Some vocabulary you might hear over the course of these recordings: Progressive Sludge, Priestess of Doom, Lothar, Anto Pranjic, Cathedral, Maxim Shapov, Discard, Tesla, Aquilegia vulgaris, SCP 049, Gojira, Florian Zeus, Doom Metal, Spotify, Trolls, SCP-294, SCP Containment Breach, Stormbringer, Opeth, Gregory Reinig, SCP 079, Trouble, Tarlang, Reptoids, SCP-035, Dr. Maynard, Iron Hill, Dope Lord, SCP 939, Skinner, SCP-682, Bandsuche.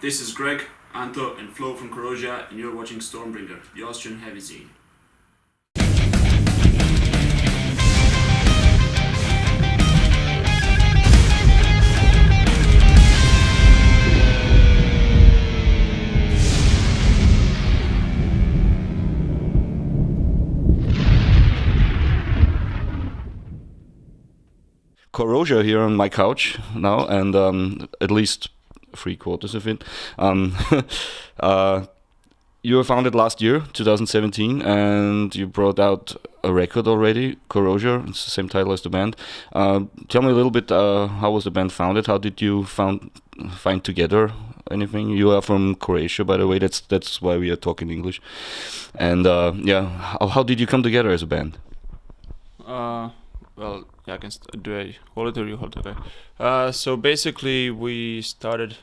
This is Greg, Anto and Flo from Chorosia, and you're watching Stormbringer, the Austrian heavy scene. Chorosia here on my couch now, and at least 3/4 of it. You were founded last year, 2017, and you brought out a record already, Chorosia. It's the same title as the band. Tell me a little bit, how was the band founded? How did you find together anything? You are from Croatia, by the way. That's why we are talking English. And yeah, how did you come together as a band? Well, yeah, I can do I hold it or you hold it? Okay. So basically we started,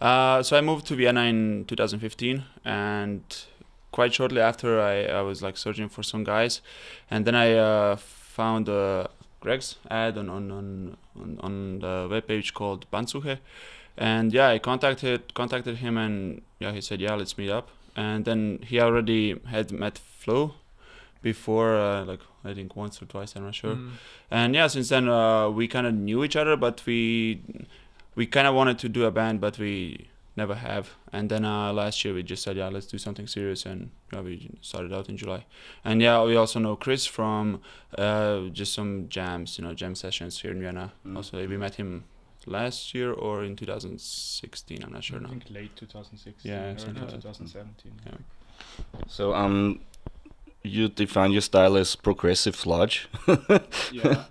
so I moved to Vienna in 2015, and quite shortly after I was like searching for some guys, and then I found Greg's ad on the webpage called Bandsuche, and yeah, I contacted him, and yeah, he said, yeah, let's meet up. And then he already had met Flo before, like I think once or twice, I'm not sure. And yeah, since then we kind of knew each other, but we kind of wanted to do a band, but we never have. And then last year we just said, yeah, let's do something serious, and yeah, we started out in July. And yeah, we also know Chris from just some jams, you know, jam sessions here in Vienna. Also, we met him last year or in 2016, I'm not sure now. I think late 2016, yeah, early 2017. Yeah. So you define your style as Progressive Sludge. Yeah,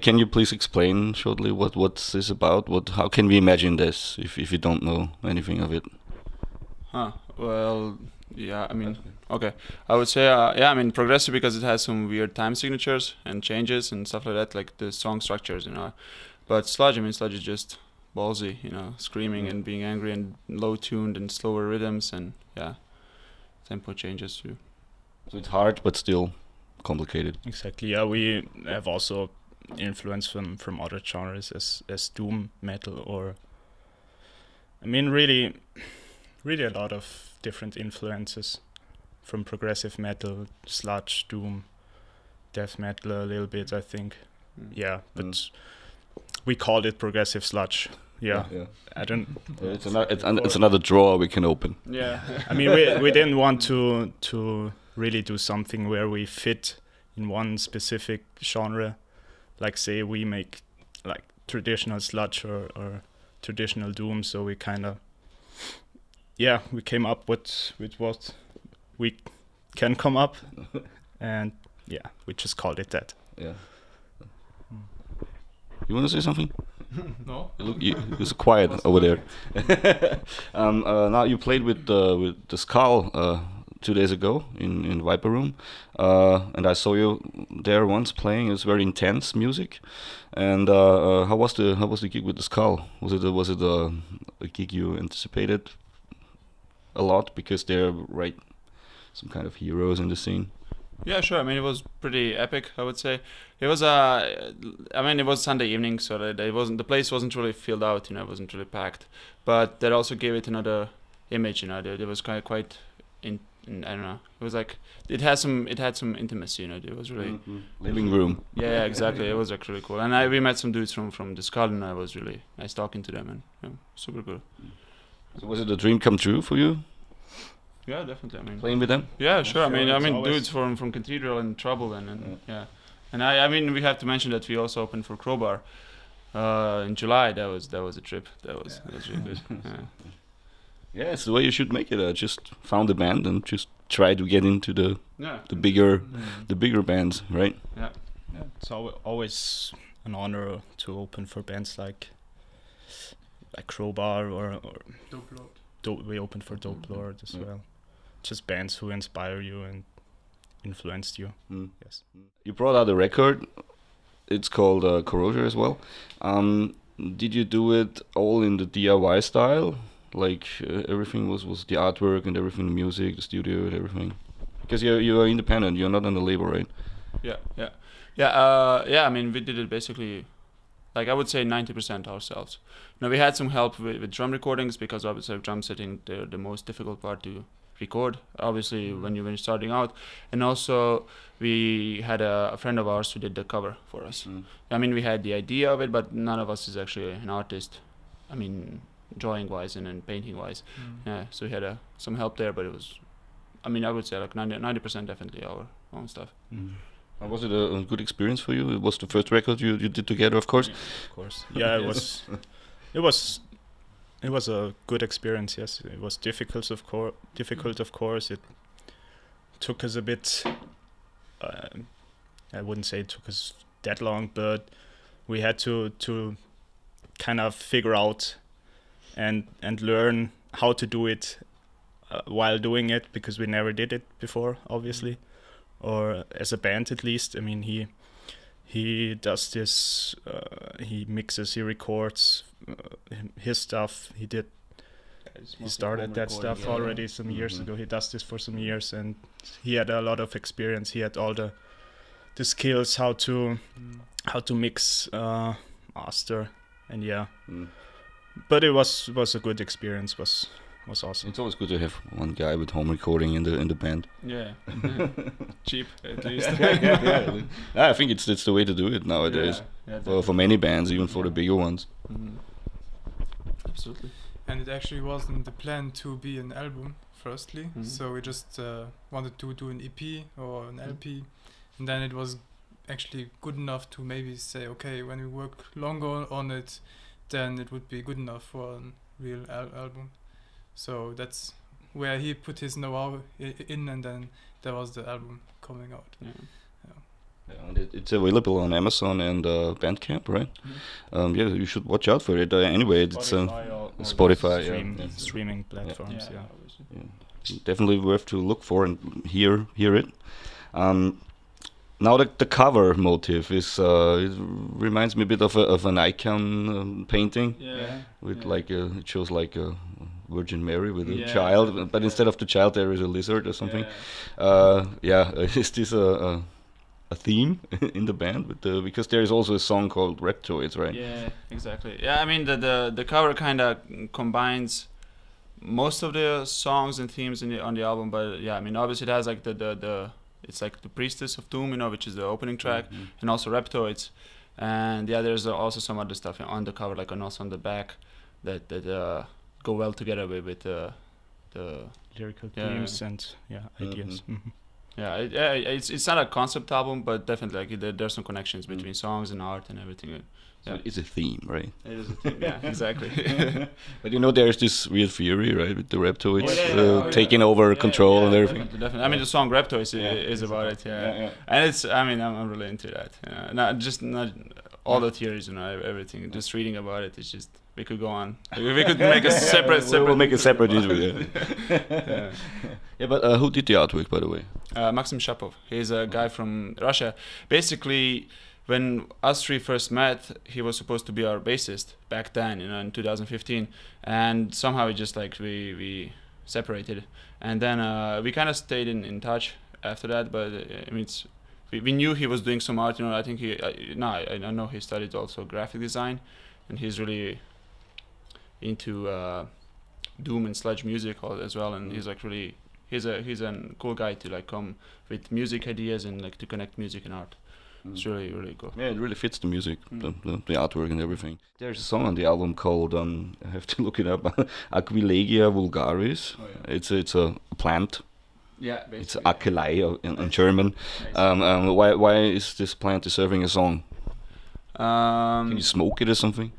can you please explain shortly what this about? How can we imagine this if you don't know anything of it? Huh. Well, yeah, I mean, okay. I would say, yeah, I mean, progressive because it has some weird time signatures and changes and stuff like that, like the song structures, you know. But sludge, I mean, sludge is just ballsy, you know, screaming and being angry and low-tuned and slower rhythms, and yeah, tempo changes too. So it's hard, but still complicated. Exactly. Yeah, we have also influence from other genres as doom metal, or I mean, really a lot of different influences from progressive metal, sludge, doom, death metal a little bit, I think. Yeah, but we called it Progressive Sludge. Yeah. I don't. It's another drawer we can open. Yeah, I mean, we didn't want to really do something where we fit in one specific genre, like say we make like traditional sludge or traditional doom. So we kind of, yeah, we came up with what we can come up, and yeah, we just called it that. Yeah. You want to say something? No. It's quiet over there. Now you played with the Skull 2 days ago in Viper room, and I saw you there once playing. It's very intense music. And how was the gig with the Skull? Was it a gig you anticipated a lot, because they're some kind of heroes in the scene? Yeah, sure. I mean, it was pretty epic, I would say. It was I mean, it was Sunday evening, so the place wasn't really filled out, you know, it wasn't really packed. But that also gave it another image, you know. It was kind of quite I don't know. It was like it had some intimacy, you know. It was really living room. Yeah, exactly. It was like really cool. And we met some dudes from Discard, and I was really nice talking to them, and yeah, super cool. So was it a dream come true for you? Yeah, definitely. I mean, playing with them. Yeah, sure. I mean, dudes from Cathedral and Trouble, and yeah. And I mean, we have to mention that we also opened for Crowbar in July. That was a trip. That was really good. Yeah. Yeah, it's the way you should make it. Just found a band and just try to get into the bigger bands, right? Yeah, yeah. It's always an honor to open for bands like Crowbar or Dope Lord. We opened for Dope Lord as well. Just bands who inspire you and influenced you. Yes. You brought out a record. It's called Chorosia as well. Did you do it all in the DIY style? Like everything was the artwork and everything, the music, the studio, and everything, because you're independent. You're not on the label, right? Yeah, yeah, yeah. Yeah, I mean, we did it basically Like, I would say 90% ourselves. Now, we had some help with drum recordings, because obviously drum sitting, they're the most difficult part to record, obviously, when you're starting out. And also, we had a friend of ours who did the cover for us. I mean, we had the idea of it, but none of us is actually an artist. I mean, drawing-wise and painting-wise. Yeah, so we had some help there, but it was, I mean, I would say like 90% definitely our own stuff. Was it a good experience for you? It was the first record you did together, of course. Yeah, of course. Yeah, it was a good experience. Yes, it was difficult, of course. It took us a bit. I wouldn't say it took us that long, but we had to kind of figure out and learn how to do it while doing it, because we never did it before, obviously. Or as a band, at least. I mean, he does this, he mixes, he records his stuff. He started that stuff already some years ago. He does this for some years, and he had a lot of experience. He had all the skills how to mix, master, and yeah. But it was a good experience. It was awesome. It's always good to have one guy with home recording in the band. Yeah, cheap at least. I think it's the way to do it nowadays. Yeah, well, for many bands, even for the bigger ones. Absolutely. And it actually wasn't the plan to be an album. Firstly, so we just wanted to do an EP or an LP, and then it was actually good enough to maybe say, okay, when we work longer on it, then it would be good enough for a real album. So that's where he put his know-how in, and then there was the album coming out. And it's available on Amazon and Bandcamp, right? Yeah, you should watch out for it. Anyway, it's Spotify, streaming platforms. Definitely worth to look for and hear it. Now the cover motif is it reminds me a bit of an icon painting. With like it shows like a Virgin Mary with a child, but instead of the child there is a lizard or something. Is this a theme in the band with the, because there is also a song called Reptoids, right? Yeah, exactly. Yeah, I mean the cover kind of combines most of the songs and themes on the album, but yeah, I mean obviously it has like the it's like the Priestess of Doom, you know, which is the opening track, and also Reptoids, and yeah, there's also some other stuff on the cover, like and also on the back that go well together with the lyrical themes and ideas. Yeah, it's not a concept album, but definitely like there's some connections between songs and art and everything. So it's a theme, right? It is a theme, yeah, exactly. But you know, there's this weird theory, right, with the Reptoids taking over control and everything. Definitely. I mean, the song Reptoids is about it, and it's, I mean, I'm really into that. Not all the theories, you know, everything. Just reading about it, it's just, we could go on. We could make a separate. We'll make a separate interview. But who did the artwork, by the way? Maxim Shapov. He's a guy from Russia. Basically, when us three first met, he was supposed to be our bassist back then, you know, in 2015. And somehow it just like we separated, and then we kind of stayed in touch after that. But I mean, we knew he was doing some art. You know, I think I know he studied also graphic design, and he's really into doom and sludge music as well. And he's like really he's a cool guy to like come with music ideas and like to connect music and art. It's really cool. Yeah, it really fits the music, the artwork and everything. There's a song on the album called, I have to look it up, Aquilegia vulgaris. It's a plant. Yeah, basically. It's Aquilegia in German. Why is this plant deserving a song? Can you smoke it or something?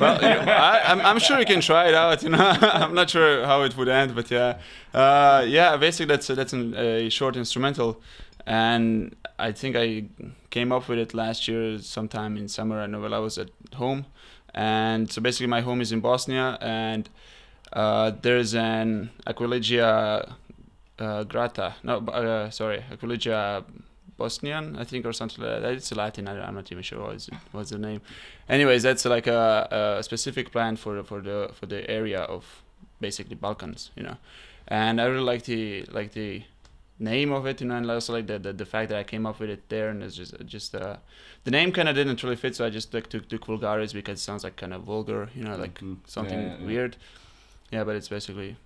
Well, I'm sure you can try it out. You know, I'm not sure how it would end, but yeah, basically that's a short instrumental. And I think I came up with it last year sometime in summer, I know, while I was at home. And so basically my home is in Bosnia, and there's an Aquilegia Aquilegia Bosnian, I think, or something like that. It's Latin, I'm not even sure what's the name. Anyways, that's like a specific plant for the area of basically Balkans, you know. And I really like the name of it, you know, and also like the fact that I came up with it there, and it's just the name kind of didn't really fit, so I just like took vulgaris because it sounds like kind of vulgar, you know, like something weird. Yeah, but it's basically,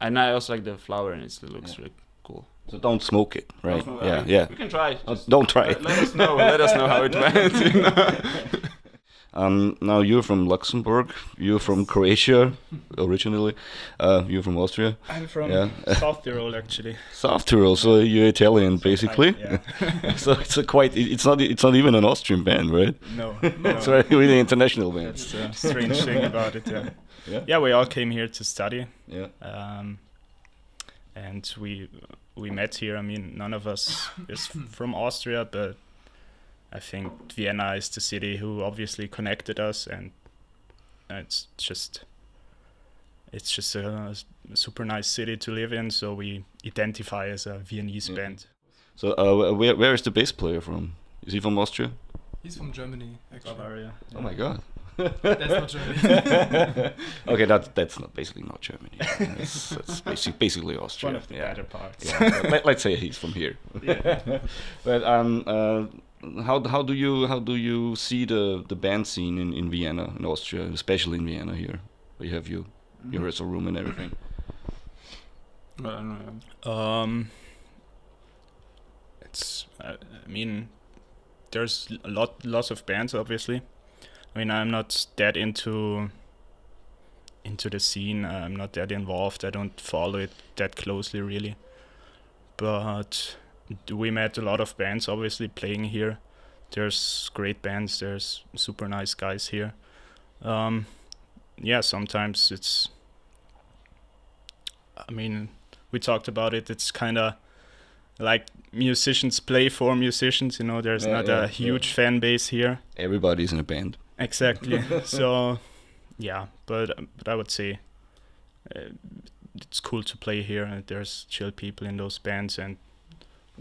and I also like the flower, and it looks really cool. So don't smoke it, right? Smoke, yeah, yeah. We can try. Don't try it. Let us know. Let us know how it went. You know? Now you're from Luxembourg. You're from Croatia originally. You're from Austria. I'm from South Tyrol, actually. South Tyrol. So you're Italian, basically. Yeah. So it's a quite. It's not even an Austrian band, right? No. It's a really international band. That's a strange thing about it. Yeah. Yeah. Yeah. We all came here to study. Yeah. And we met here. I mean, none of us is from Austria, but I think Vienna is the city who obviously connected us, and it's just a super nice city to live in. So we identify as a Viennese band. So where is the bass player from? Is he from Austria? He's from Germany, actually. Bavaria. Yeah. Oh my God. That's not Germany. Okay, that's basically not Germany. That's basically Austria. One of the better parts. Yeah. Let's say he's from here. Yeah. But how do you see the band scene in Vienna, in Austria, especially in Vienna here? We have your rehearsal room and everything. Well, I don't know. It's I mean, there's lots of bands, obviously. I mean, I'm not that into the scene. I'm not that involved. I don't follow it that closely, really. But we met a lot of bands, obviously, playing here. There's great bands. There's super nice guys here. Yeah, sometimes it's... I mean, we talked about it. It's kind of like musicians play for musicians. You know, there's not a huge fan base here. Everybody's in a band. Exactly. So, yeah, but I would say it's cool to play here, and there's chill people in those bands, and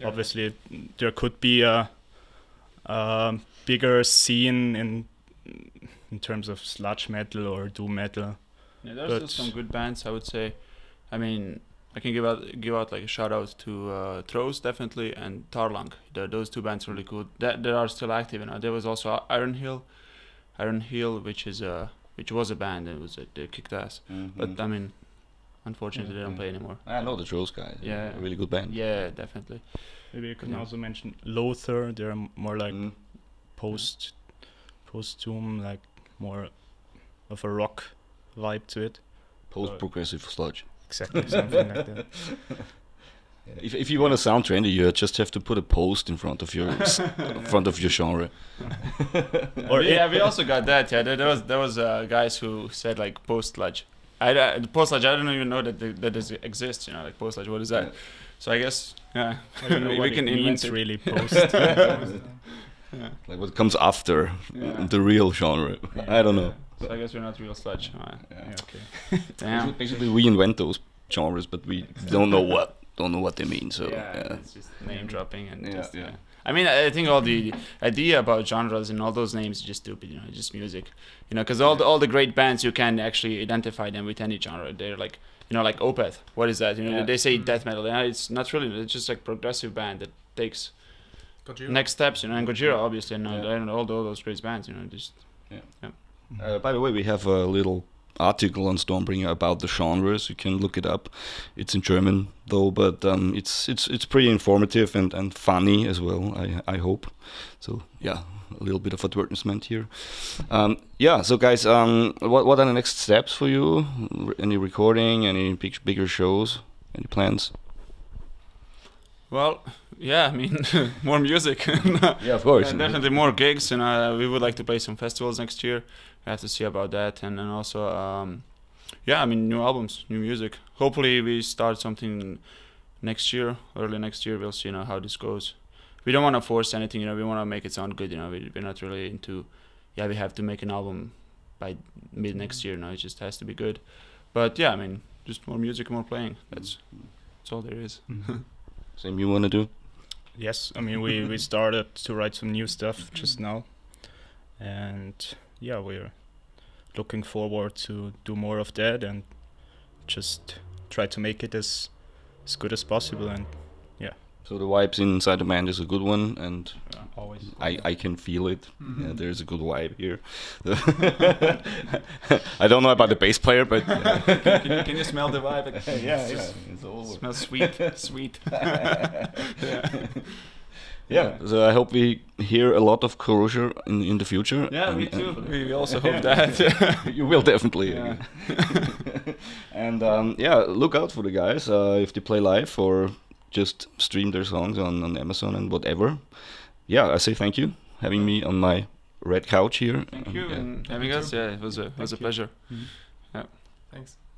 obviously there could be a bigger scene in terms of sludge metal or doom metal. Yeah, there's still some good bands, I would say. I mean, I can give out like a shout out to Throes, definitely, and Tarlang. Those two bands are really good. They are still active, and there was also Iron Hill, which was a band, and they kicked ass. But I mean, unfortunately, they don't play anymore. I know the Trolls guys. Yeah, a really good band. Yeah, definitely. Maybe you can also mention Lothar. They're more like post doom, like more of a rock vibe to it. Post progressive sludge. Exactly, something like that. If you want to sound trendy, you just have to put a post in front of your genre. Or we also got that. Yeah, there was guys who said like post sludge. Post sludge, I don't even know that this exists. You know, like post sludge. What is that? Yeah. So I guess we can invent it. Really post. Yeah. Like what comes after the real genre. Yeah. I don't know. So I guess we're not real sludge. Right. Yeah. Okay. Damn. Basically, we invent those genres, but we don't know what they mean, so it's just name dropping and I mean, I think all the idea about genres and all those names is just stupid, you know, it's just music, you know, because all the great bands, you can actually identify them with any genre. They're like, you know, like Opeth, what is that? You know, they say death metal, and it's not really, it's just like progressive band that takes Gojira. Next steps, you know, and Gojira, obviously, and all those great bands, you know, just by the way, we have a little article on Stormbringer about the genres. You can look it up. It's in German though, but it's pretty informative and funny as well, I hope. So yeah, a little bit of advertisement here. Yeah, so guys, what are the next steps for you? Any recording, any bigger shows, any plans? Well, yeah, I mean, more music. Yeah, of course. Definitely more gigs, and we would like to play some festivals next year. I have to see about that, and then also, yeah, I mean, new albums, new music. Hopefully, we start something next year, early next year. We'll see, you know, how this goes. We don't want to force anything, you know. We want to make it sound good, you know. We're not really into, yeah, we have to make an album by mid next year. No, it just has to be good. But yeah, I mean, just more music, more playing. That's all there is. Same you want to do? Yes, I mean, we started to write some new stuff just now, and yeah, we're looking forward to do more of that and just try to make it as good as possible and So the vibes inside the band is a good one, and yeah, always I can feel it. Mm-hmm. Yeah, there's a good vibe here. I don't know about the bass player, but can you smell the vibe? It smells sweet, sweet. Yeah, so I hope we hear a lot of Chorosia in the future. Yeah, me too. We also hope that. You will definitely. Yeah. And yeah, look out for the guys if they play live or just stream their songs on Amazon and whatever. Yeah, I say thank you for having me on my red couch here. Thank you. Yeah. Having us, yeah, it was a pleasure. Mm-hmm. Yeah. Thanks.